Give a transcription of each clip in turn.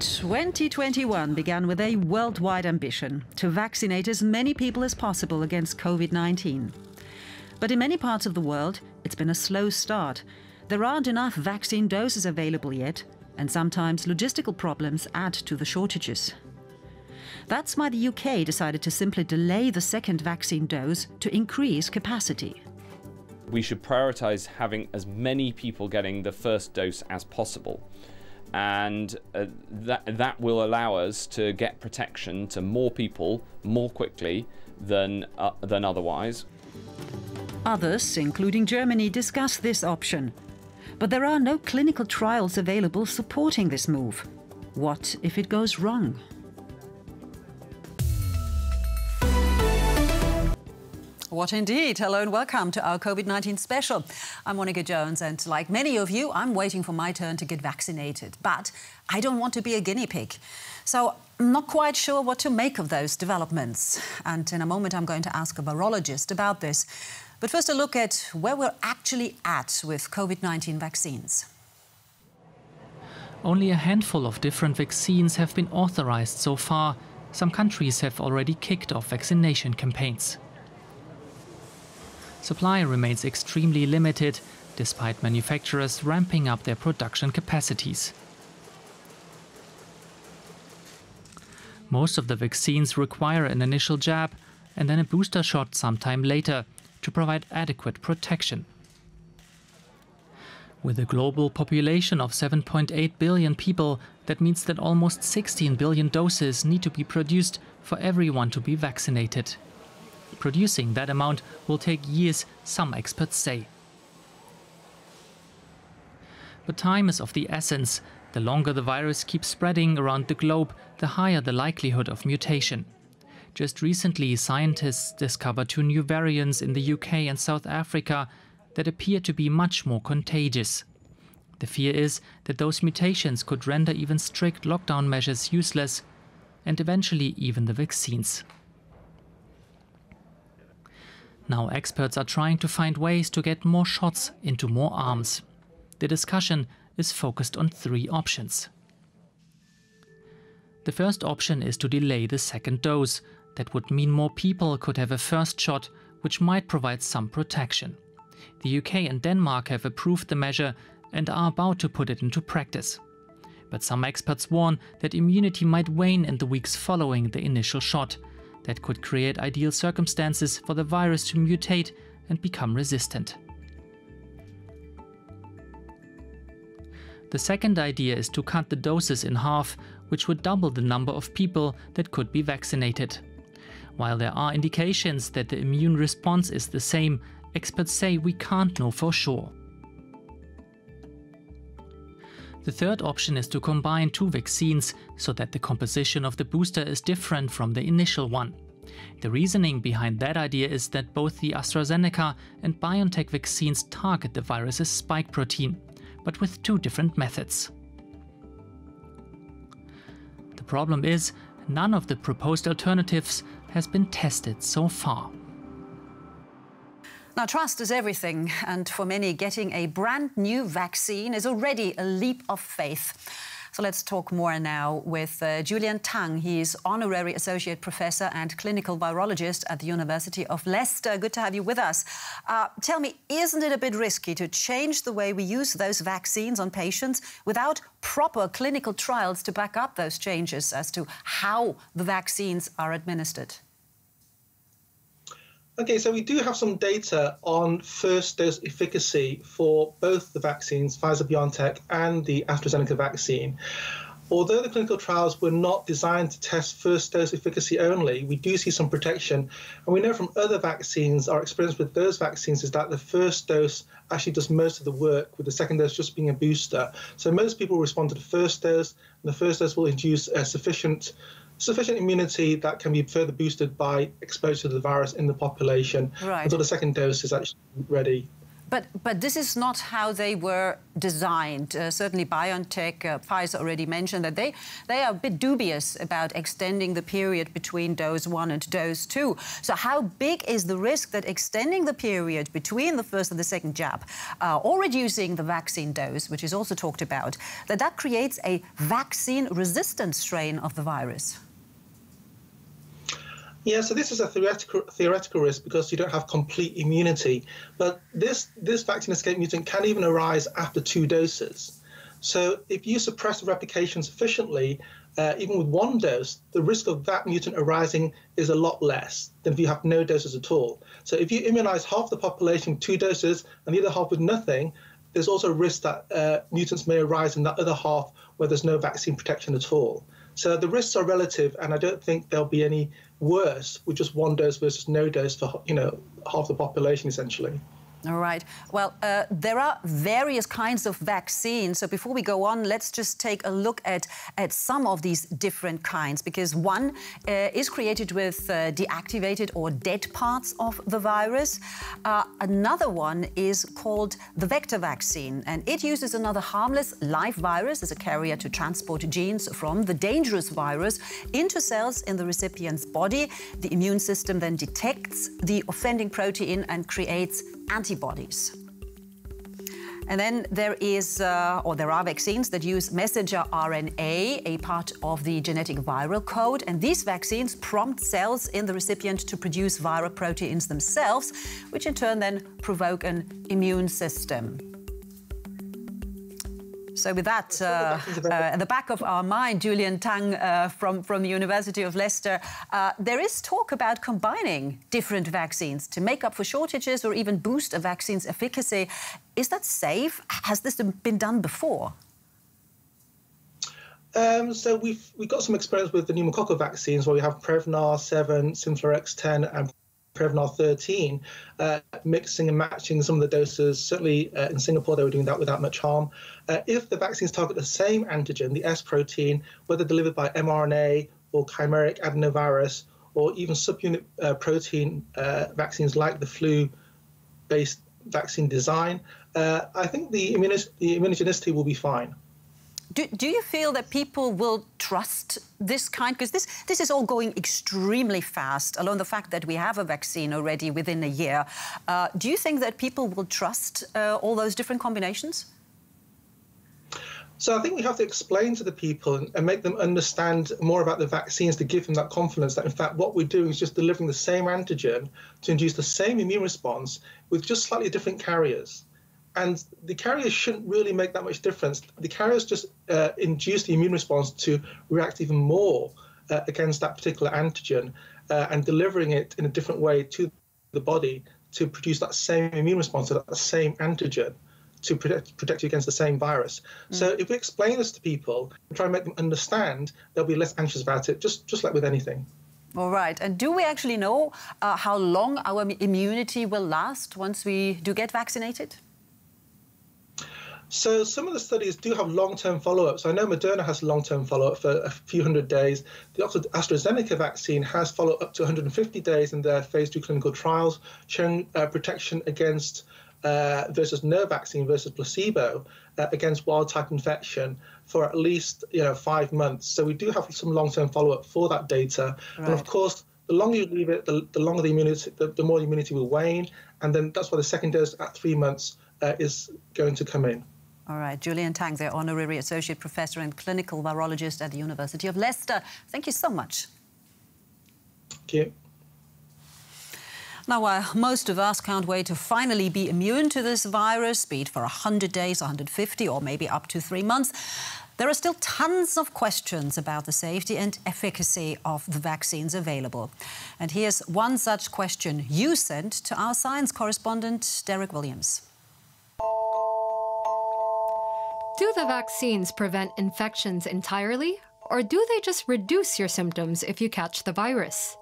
2021 began with a worldwide ambition to vaccinate as many people as possible against COVID-19. But in many parts of the world, it's been a slow start. There aren't enough vaccine doses available yet, and sometimes logistical problems add to the shortages. That's why the UK decided to simply delay the second vaccine dose to increase capacity. We should prioritise having as many people getting the first dose as possible. And that will allow us to get protection to more people more quickly than otherwise. Others, including Germany, discuss this option. But there are no clinical trials available supporting this move. What if it goes wrong? What indeed. Hello and welcome to our COVID-19 special. I'm Monica Jones, and like many of you, I'm waiting for my turn to get vaccinated. But I don't want to be a guinea pig. So I'm not quite sure what to make of those developments. And in a moment, I'm going to ask a virologist about this. But first, a look at where we're actually at with COVID-19 vaccines. Only a handful of different vaccines have been authorized so far. Some countries have already kicked off vaccination campaigns. Supply remains extremely limited, despite manufacturers ramping up their production capacities. Most of the vaccines require an initial jab and then a booster shot sometime later to provide adequate protection. With a global population of 7.8 billion people, that means that almost 16 billion doses need to be produced for everyone to be vaccinated. Producing that amount will take years, some experts say. But time is of the essence. The longer the virus keeps spreading around the globe, the higher the likelihood of mutation. Just recently, scientists discovered two new variants in the UK and South Africa that appear to be much more contagious. The fear is that those mutations could render even strict lockdown measures useless, and eventually even the vaccines. Now experts are trying to find ways to get more shots into more arms. The discussion is focused on three options. The first option is to delay the second dose. That would mean more people could have a first shot, which might provide some protection. The UK and Denmark have approved the measure and are about to put it into practice. But some experts warn that immunity might wane in the weeks following the initial shot. That could create ideal circumstances for the virus to mutate and become resistant. The second idea is to cut the doses in half, which would double the number of people that could be vaccinated. While there are indications that the immune response is the same, experts say we can't know for sure. The third option is to combine two vaccines so that the composition of the booster is different from the initial one. The reasoning behind that idea is that both the AstraZeneca and BioNTech vaccines target the virus's spike protein, but with two different methods. The problem is, none of the proposed alternatives has been tested so far. Now, trust is everything, and for many, getting a brand new vaccine is already a leap of faith. So let's talk more now with Julian Tang. He is Honorary Associate Professor and Clinical Virologist at the University of Leicester. Good to have you with us. Tell me, isn't it a bit risky to change the way we use those vaccines on patients without proper clinical trials to back up those changes as to how the vaccines are administered? Okay, so we do have some data on first dose efficacy for both the vaccines, Pfizer BioNTech and the AstraZeneca vaccine. Although the clinical trials were not designed to test first dose efficacy only, we do see some protection. And we know from other vaccines, our experience with those vaccines is that the first dose actually does most of the work, with the second dose just being a booster. So most people respond to the first dose, and the first dose will induce a sufficient immunity that can be further boosted by exposure to the virus in the population, right, until the second dose is actually ready. But this is not how they were designed. Certainly BioNTech, Pfizer already mentioned that they are a bit dubious about extending the period between dose 1 and dose 2. So how big is the risk that extending the period between the first and the second jab, or reducing the vaccine dose, which is also talked about, that creates a vaccine-resistant strain of the virus? Yeah, so this is a theoretical risk because you don't have complete immunity. But this vaccine escape mutant can even arise after 2 doses. So if you suppress replication sufficiently, even with 1 dose, the risk of that mutant arising is a lot less than if you have no doses at all. So if you immunize half the population with 2 doses and the other half with nothing, there's also a risk that mutants may arise in that other half where there's no vaccine protection at all. So the risks are relative, and I don't think there'll be any worse with just 1 dose versus no dose for, you know, half the population, essentially. All right. Well, there are various kinds of vaccines. So before we go on, let's just take a look at some of these different kinds, because one is created with deactivated or dead parts of the virus. Another one is called the vector vaccine, and it uses another harmless live virus as a carrier to transport genes from the dangerous virus into cells in the recipient's body. The immune system then detects the offending protein and creates antibodies. And then there is, there are vaccines that use messenger RNA, a part of the genetic viral code, and these vaccines prompt cells in the recipient to produce viral proteins themselves, which in turn then provoke an immune system. So with that at the back of our mind, Julian Tang from the University of Leicester, there is talk about combining different vaccines to make up for shortages or even boost a vaccine's efficacy. Is that safe? Has this been done before? So we've got some experience with the pneumococcal vaccines where we have Prevnar 7, Synflorix 10 and Prevnar 13, mixing and matching some of the doses. Certainly in Singapore, they were doing that without much harm. If the vaccines target the same antigen, the S protein, whether delivered by mRNA or chimeric adenovirus or even subunit protein vaccines like the flu-based vaccine design, I think the immunogenicity will be fine. Do you feel that people will trust this kind? Because this is all going extremely fast, alone the fact that we have a vaccine already within a year. Do you think that people will trust all those different combinations? So I think we have to explain to the people and make them understand more about the vaccines to give them that confidence that, in fact, what we're doing is just delivering the same antigen to induce the same immune response with just slightly different carriers. And the carriers shouldn't really make that much difference. The carriers just induce the immune response to react even more against that particular antigen and delivering it in a different way to the body to produce that same immune response to that same antigen to protect you against the same virus. Mm. So if we explain this to people, try and make them understand, they'll be less anxious about it, just like with anything. All right. And do we actually know how long our immunity will last once we do get vaccinated? So some of the studies do have long-term follow-up. So I know Moderna has long-term follow-up for a few hundred days. The AstraZeneca vaccine has follow-up up to 150 days in their phase 2 clinical trials, showing protection against versus no vaccine versus placebo against wild-type infection for at least 5 months. So we do have some long-term follow-up for that data. Right. And of course, the longer you leave it, the longer the immunity, the more the immunity will wane. And then that's why the second dose at 3 months is going to come in. All right, Julian Tang, their Honorary Associate Professor and Clinical Virologist at the University of Leicester. Thank you so much. Thank you. Now, while most of us can't wait to finally be immune to this virus, be it for 100 days, 150, or maybe up to 3 months, there are still tons of questions about the safety and efficacy of the vaccines available. And here's one such question you sent to our science correspondent, Derek Williams. Do the vaccines prevent infections entirely, or do they just reduce your symptoms if you catch the virus?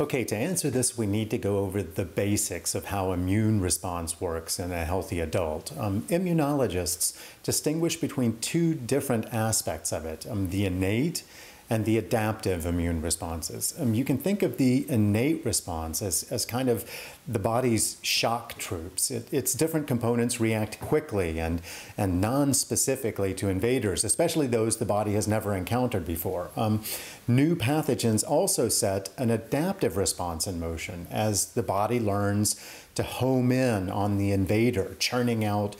Okay, to answer this, we need to go over the basics of how immune response works in a healthy adult. Immunologists distinguish between 2 different aspects of it, the innate and the adaptive immune responses. You can think of the innate response as kind of the body's shock troops. Its different components react quickly and non-specifically to invaders, especially those the body has never encountered before. New pathogens also set an adaptive response in motion as the body learns to home in on the invader, churning out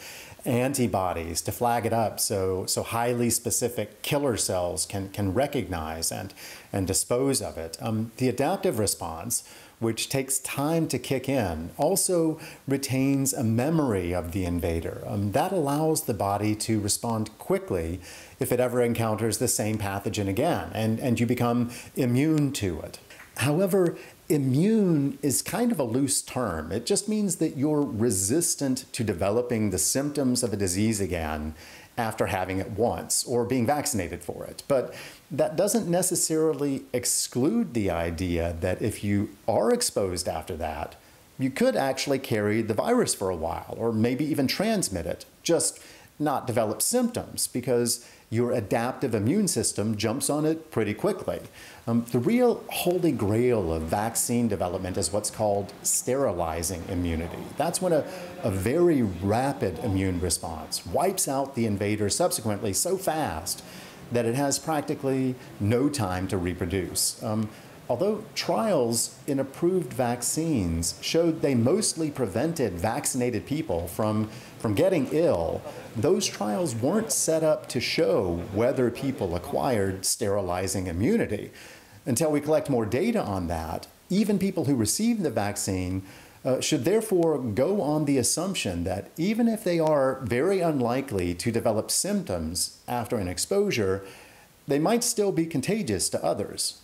antibodies to flag it up so highly specific killer cells can recognize and dispose of it. The adaptive response, which takes time to kick in, also retains a memory of the invader. That allows the body to respond quickly if it ever encounters the same pathogen again, and you become immune to it. However, immune is kind of a loose term. It just means that you're resistant to developing the symptoms of a disease again after having it once or being vaccinated for it. But that doesn't necessarily exclude the idea that if you are exposed after that, you could actually carry the virus for a while or maybe even transmit it, just not develop symptoms because your adaptive immune system jumps on it pretty quickly. The real holy grail of vaccine development is what's called sterilizing immunity. That's when a very rapid immune response wipes out the invader subsequently so fast that it has practically no time to reproduce. Although trials in approved vaccines showed they mostly prevented vaccinated people from getting ill, those trials weren't set up to show whether people acquired sterilizing immunity. Until we collect more data on that, even people who received the vaccine should therefore go on the assumption that even if they are very unlikely to develop symptoms after an exposure, they might still be contagious to others.